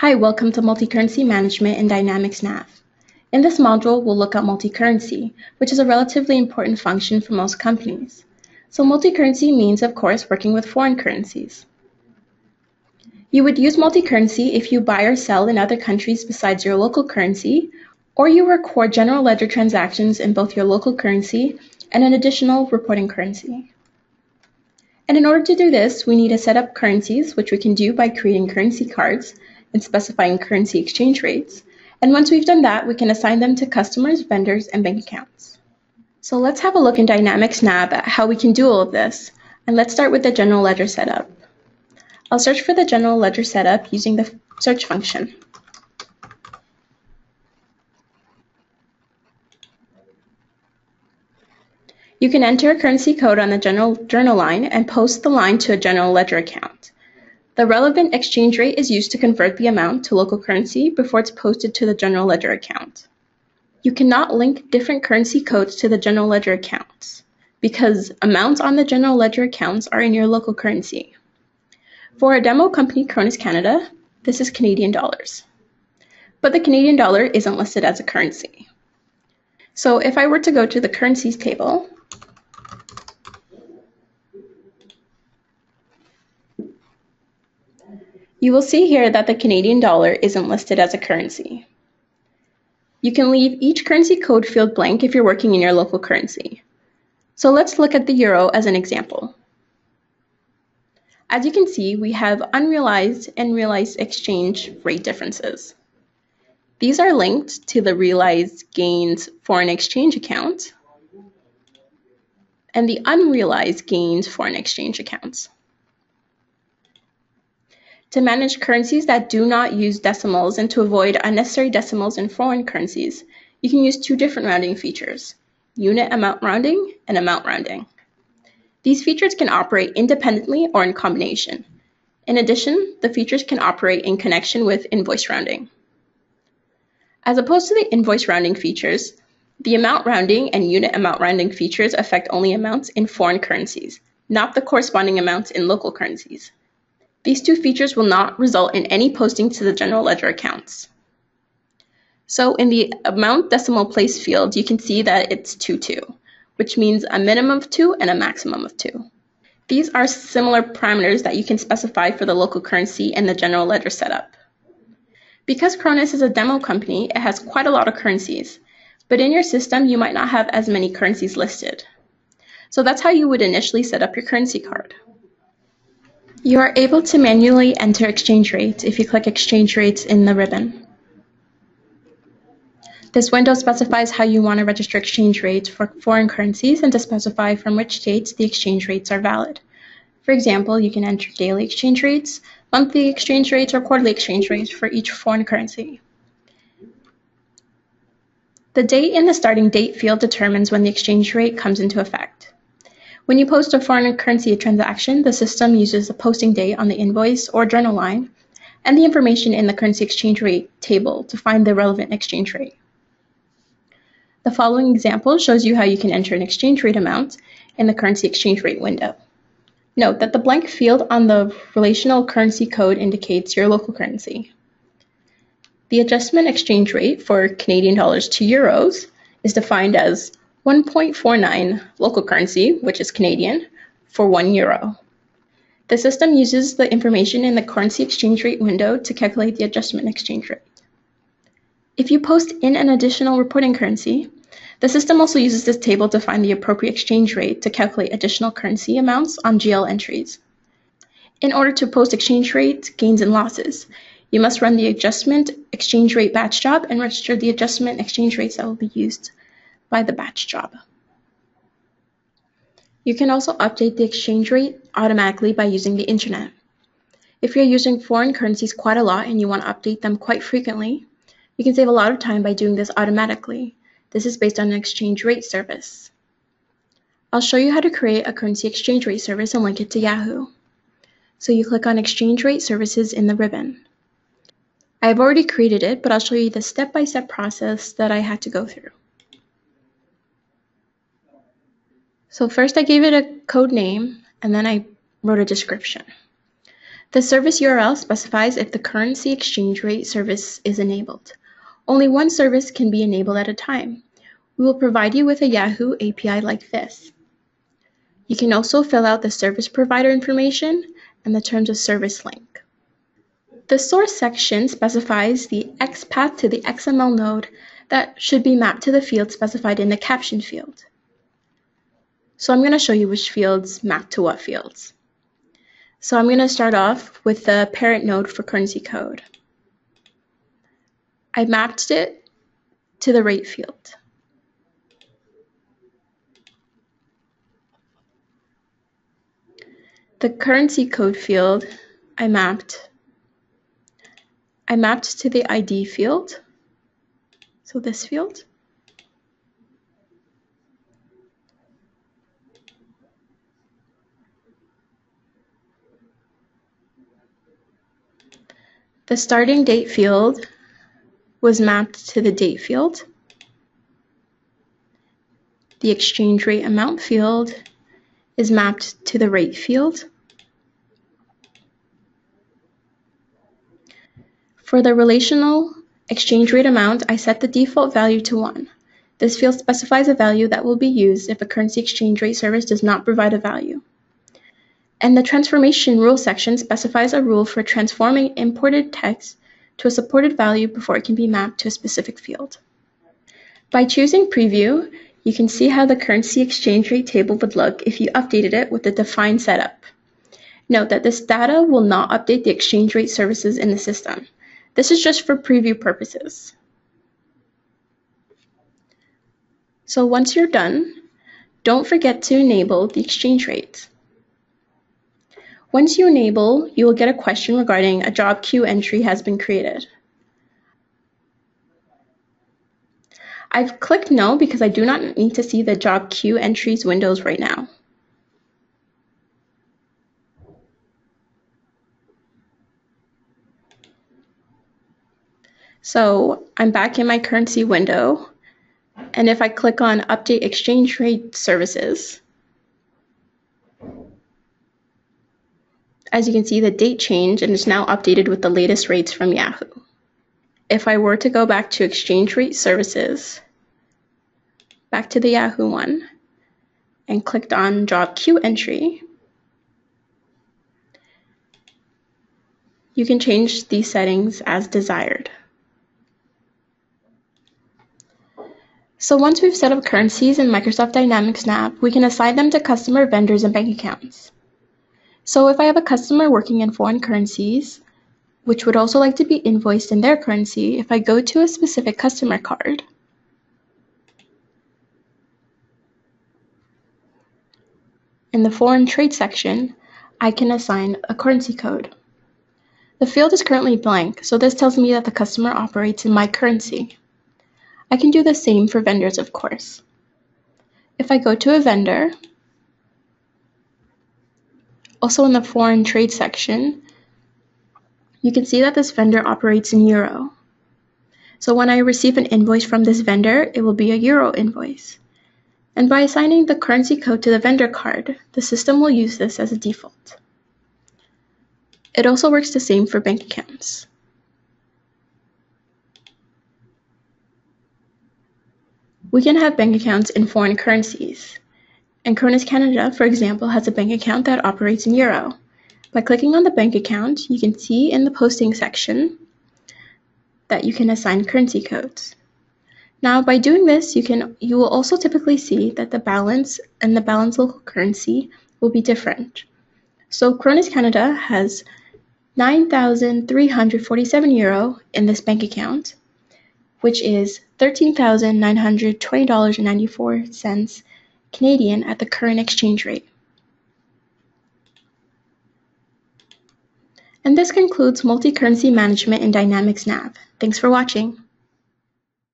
Hi, welcome to Multi-Currency Management in Dynamics NAV. In this module, we'll look at multi-currency, which is a relatively important function for most companies. So multi-currency means, of course, working with foreign currencies. You would use multi-currency if you buy or sell in other countries besides your local currency, or you record general ledger transactions in both your local currency and an additional reporting currency. And in order to do this, we need to set up currencies, which we can do by creating currency cards and specifying currency exchange rates. And once we've done that, we can assign them to customers, vendors, and bank accounts. So let's have a look in Dynamics NAV at how we can do all of this. And let's start with the general ledger setup. I'll search for the general ledger setup using the search function. You can enter a currency code on the general journal line and post the line to a general ledger account. The relevant exchange rate is used to convert the amount to local currency before it's posted to the general ledger account. You cannot link different currency codes to the general ledger accounts because amounts on the general ledger accounts are in your local currency. For our demo company, Cronus Canada, this is Canadian dollars. But the Canadian dollar isn't listed as a currency. So if I were to go to the currencies table, you will see here that the Canadian dollar isn't listed as a currency. You can leave each currency code field blank if you're working in your local currency. So let's look at the euro as an example. As you can see, we have unrealized and realized exchange rate differences. These are linked to the realized gains foreign exchange account and the unrealized gains foreign exchange accounts. To manage currencies that do not use decimals and to avoid unnecessary decimals in foreign currencies, you can use two different rounding features, unit amount rounding and amount rounding. These features can operate independently or in combination. In addition, the features can operate in connection with invoice rounding. As opposed to the invoice rounding features, the amount rounding and unit amount rounding features affect only amounts in foreign currencies, not the corresponding amounts in local currencies. These two features will not result in any posting to the general ledger accounts. So in the amount decimal place field, you can see that it's 2,2, which means a minimum of 2 and a maximum of 2. These are similar parameters that you can specify for the local currency and the general ledger setup. Because Cronus is a demo company, it has quite a lot of currencies, but in your system, you might not have as many currencies listed. So that's how you would initially set up your currency card. You are able to manually enter exchange rates if you click exchange rates in the ribbon. This window specifies how you want to register exchange rates for foreign currencies and to specify from which dates the exchange rates are valid. For example, you can enter daily exchange rates, monthly exchange rates, or quarterly exchange rates for each foreign currency. The date in the starting date field determines when the exchange rate comes into effect. When you post a foreign currency transaction, the system uses the posting date on the invoice or journal line and the information in the currency exchange rate table to find the relevant exchange rate. The following example shows you how you can enter an exchange rate amount in the currency exchange rate window. Note that the blank field on the relational currency code indicates your local currency. The adjustment exchange rate for Canadian dollars to euros is defined as 1.49 local currency, which is Canadian, for €1. The system uses the information in the currency exchange rate window to calculate the adjustment exchange rate. If you post in an additional reporting currency, the system also uses this table to find the appropriate exchange rate to calculate additional currency amounts on GL entries. In order to post exchange rates, gains, and losses, you must run the adjustment exchange rate batch job and register the adjustment exchange rates that will be used by the batch job. You can also update the exchange rate automatically by using the internet. If you're using foreign currencies quite a lot and you want to update them quite frequently, you can save a lot of time by doing this automatically. This is based on an exchange rate service. I'll show you how to create a currency exchange rate service and link it to Yahoo. So you click on exchange rate services in the ribbon. I've already created it, but I'll show you the step-by-step process that I had to go through. So first I gave it a code name and then I wrote a description. The service URL specifies if the currency exchange rate service is enabled. Only one service can be enabled at a time. We will provide you with a Yahoo API like this. You can also fill out the service provider information and the terms of service link. The source section specifies the XPath to the XML node that should be mapped to the field specified in the caption field. So I'm going to show you which fields map to what fields. So I'm going to start off with the parent node for currency code. I mapped it to the rate field. The currency code field I mapped to the ID field, so this field. The starting date field was mapped to the date field. The exchange rate amount field is mapped to the rate field. For the relational exchange rate amount, I set the default value to 1. This field specifies a value that will be used if a currency exchange rate service does not provide a value. And the transformation rule section specifies a rule for transforming imported text to a supported value before it can be mapped to a specific field. By choosing preview, you can see how the currency exchange rate table would look if you updated it with the defined setup. Note that this data will not update the exchange rate services in the system. This is just for preview purposes. So once you're done, don't forget to enable the exchange rate. Once you enable, you will get a question regarding a job queue entry has been created. I've clicked no because I do not need to see the job queue entries windows right now. So I'm back in my currency window, and if I click on Update Exchange Rate Services, as you can see, the date changed and is now updated with the latest rates from Yahoo. If I were to go back to Exchange Rate Services, back to the Yahoo one, and clicked on Job Queue Entry, you can change these settings as desired. So once we've set up currencies in Microsoft Dynamics NAV, we can assign them to customer, vendors, and bank accounts. So if I have a customer working in foreign currencies, which would also like to be invoiced in their currency, if I go to a specific customer card, in the foreign trade section, I can assign a currency code. The field is currently blank, so this tells me that the customer operates in my currency. I can do the same for vendors, of course. If I go to a vendor, also in the foreign trade section, you can see that this vendor operates in euro. So when I receive an invoice from this vendor, it will be a euro invoice. And by assigning the currency code to the vendor card, the system will use this as a default. It also works the same for bank accounts. We can have bank accounts in foreign currencies. And Cronus Canada, for example, has a bank account that operates in euro. By clicking on the bank account, you can see in the posting section that you can assign currency codes. Now, by doing this, you will also typically see that the balance and the balance local currency will be different. So Cronus Canada has 9,347 euro in this bank account, which is $13,920.94 Canadian at the current exchange rate. And this concludes multi-currency management in Dynamics NAV. Thanks for watching.